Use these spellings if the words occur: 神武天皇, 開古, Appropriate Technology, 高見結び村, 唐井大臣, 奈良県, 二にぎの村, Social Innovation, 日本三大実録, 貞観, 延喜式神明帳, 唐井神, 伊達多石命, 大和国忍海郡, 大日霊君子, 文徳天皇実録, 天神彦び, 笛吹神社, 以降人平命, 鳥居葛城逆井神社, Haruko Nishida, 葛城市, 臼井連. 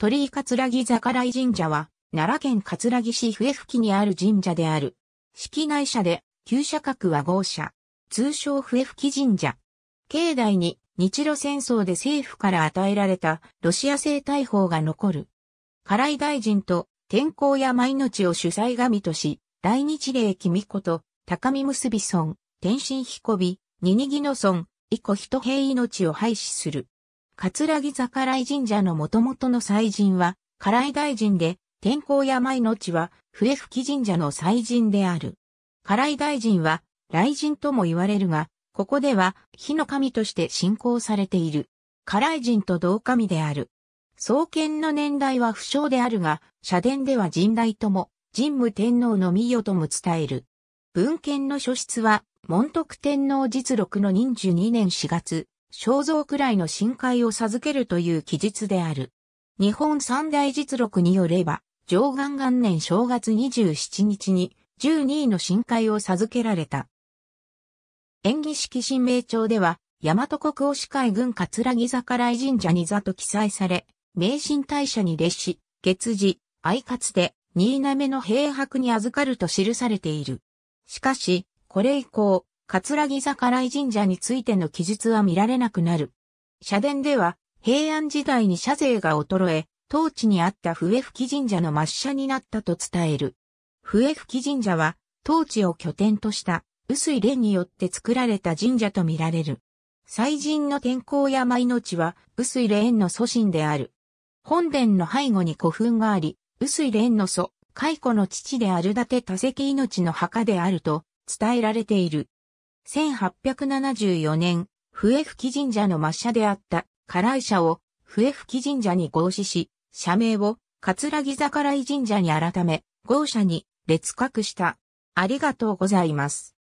鳥居葛城逆井神社は、奈良県葛城市笛吹にある神社である。式内社で、旧社格は郷社。通称笛吹神社。境内に、日露戦争で政府から与えられたロシア製大砲が残る。唐井大臣と天候や毎日を主催神とし、大日霊君子と高見結び村、天神彦び、二にぎの村、以降人平命を廃止する。葛城逆井神社の元々の祭神は唐井大臣で、天候や毎日は笛吹神社の祭神である。唐井大臣は雷神とも言われるが、ここでは火の神として信仰されている。唐井神と同神である。創建の年代は不詳であるが、社殿では神代とも、神武天皇の御代とも伝える。文献の書出は、文徳天皇実録の22年4月、肖像位の神階を授けるという記述である。日本三大実録によれば、貞観元年正月27日に、12位の神階を授けられた。延喜式神明帳では、大和国忍海郡葛城逆井神社に座と記載され、名神大社に列し、月次、相勝で、新嘗の幣箔に預かると記されている。しかし、これ以降、葛城逆井神社についての記述は見られなくなる。社殿では、平安時代に社勢が衰え、当地にあった笛吹神社の末社になったと伝える。笛吹神社は、当地を拠点とした、臼井連によって作られた神社と見られる。祭神の天候や毎日は、臼井連の祖神である。本殿の背後に古墳があり、臼井連の祖、開古の父である伊達多石命の墓であると伝えられている。1874年、笛吹神社の末社であった、唐井社を笛吹神社に合祀し、社名を葛城逆井神社に改め、郷社に列画した。ありがとうございます。